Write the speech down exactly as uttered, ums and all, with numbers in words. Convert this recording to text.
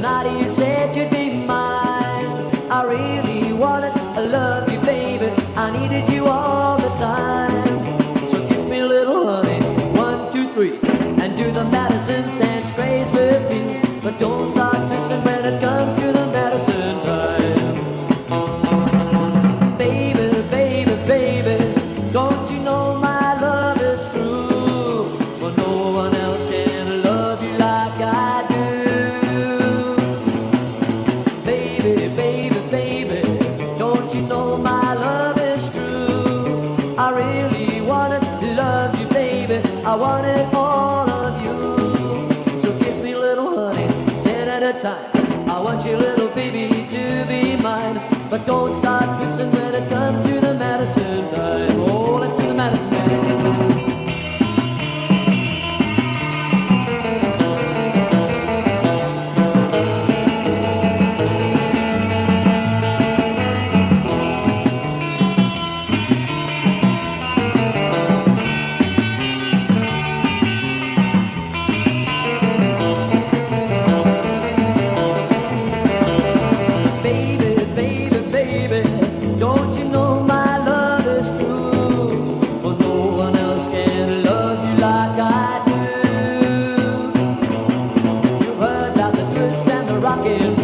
night you said you'd be mine, I really wanted to love you, baby. I needed you all the time. So kiss me, little honey, one, two, three, and do the Madison dance craze with me. But don't stop fishing when it comes to the Madison time. Baby, baby, baby, don't you know my love is true? Well, no one else can love you like I do. Baby, baby, baby, don't you know my love is true? I really wanted to love you, baby. I wanted all of you. So kiss me, little honey, ten at a time. I want you, little baby, to be mine. But don't start kissing when it comes to the Madison time. Oh, let's do the Madison time. Rockin'.